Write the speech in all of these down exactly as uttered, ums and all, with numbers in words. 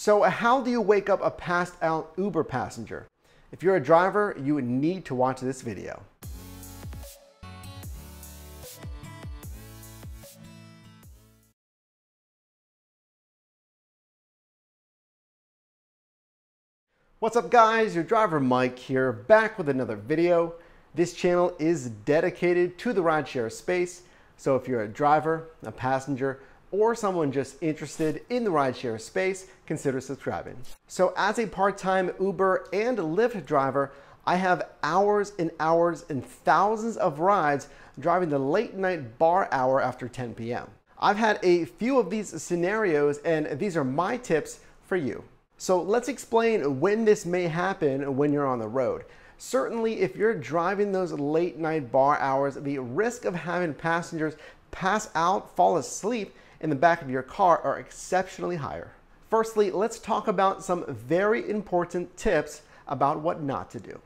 So how do you wake up a passed out Uber passenger? If you're a driver, you would need to watch this video. What's up guys, your driver Mike here, back with another video. This channel is dedicated to the rideshare space, so if you're a driver, a passenger, or someone just interested in the rideshare space, consider subscribing. So as a part-time Uber and Lyft driver, I have hours and hours and thousands of rides driving the late night bar hour after ten p m I've had a few of these scenarios and these are my tips for you. So let's explain when this may happen when you're on the road. Certainly, if you're driving those late night bar hours, the risk of having passengers pass out, fall asleep in the back of your car are exceptionally higher. Firstly, let's talk about some very important tips about what not to do.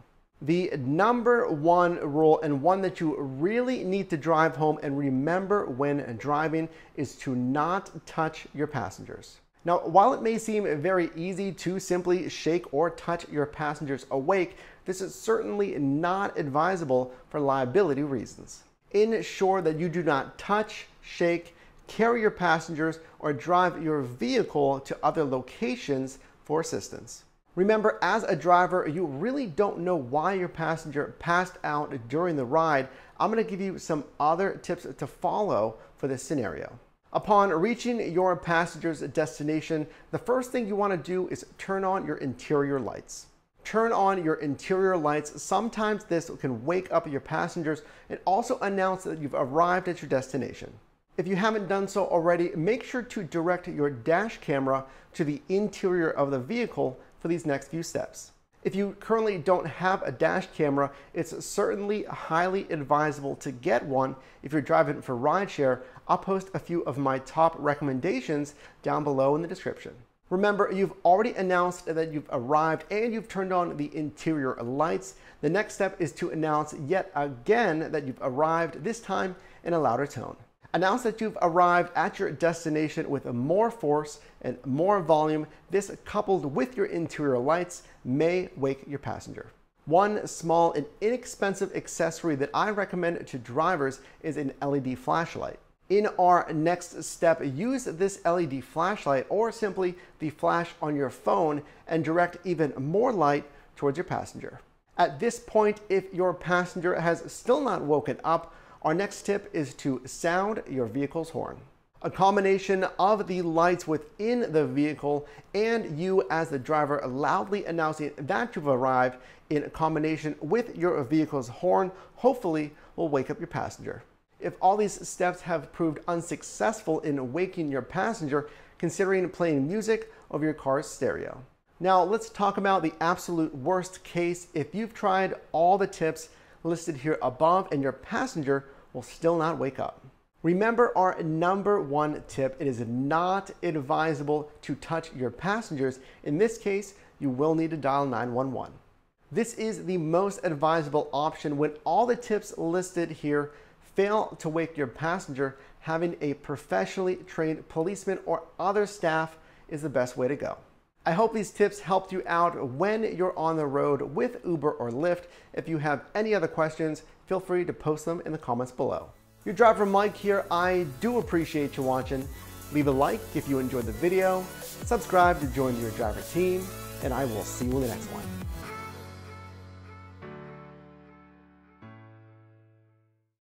The number one rule, and one that you really need to drive home and remember when driving, is to not touch your passengers. Now, while it may seem very easy to simply shake or touch your passengers awake, this is certainly not advisable for liability reasons. Ensure that you do not touch, shake, carry your passengers, or drive your vehicle to other locations for assistance. Remember, as a driver, you really don't know why your passenger passed out during the ride. I'm going to give you some other tips to follow for this scenario. Upon reaching your passenger's destination, the first thing you want to do is turn on your interior lights. Turn on your interior lights. Sometimes this can wake up your passengers and also announce that you've arrived at your destination. If you haven't done so already, make sure to direct your dash camera to the interior of the vehicle for these next few steps. If you currently don't have a dash camera, it's certainly highly advisable to get one if you're driving for rideshare. I'll post a few of my top recommendations down below in the description. Remember, you've already announced that you've arrived and you've turned on the interior lights. The next step is to announce yet again that you've arrived, this time in a louder tone. Announce that you've arrived at your destination with more force and more volume. This, coupled with your interior lights, may wake your passenger. One small and inexpensive accessory that I recommend to drivers is an L E D flashlight. In our next step, use this L E D flashlight or simply the flash on your phone and direct even more light towards your passenger. At this point, if your passenger has still not woken up, our next tip is to sound your vehicle's horn. A combination of the lights within the vehicle and you as the driver loudly announcing that you've arrived in combination with your vehicle's horn hopefully will wake up your passenger. If all these steps have proved unsuccessful in waking your passenger, considering playing music over your car's stereo. Now let's talk about the absolute worst case if you've tried all the tips listed here above and your passenger will still not wake up. Remember our number one tip, it is not advisable to touch your passengers. In this case, you will need to dial nine one one. This is the most advisable option when all the tips listed here fail to wake your passenger. Having a professionally trained policeman or other staff is the best way to go. I hope these tips helped you out when you're on the road with Uber or Lyft. If you have any other questions, feel free to post them in the comments below. Your driver Mike here, I do appreciate you watching. Leave a like if you enjoyed the video, subscribe to join your driver team, and I will see you in the next one.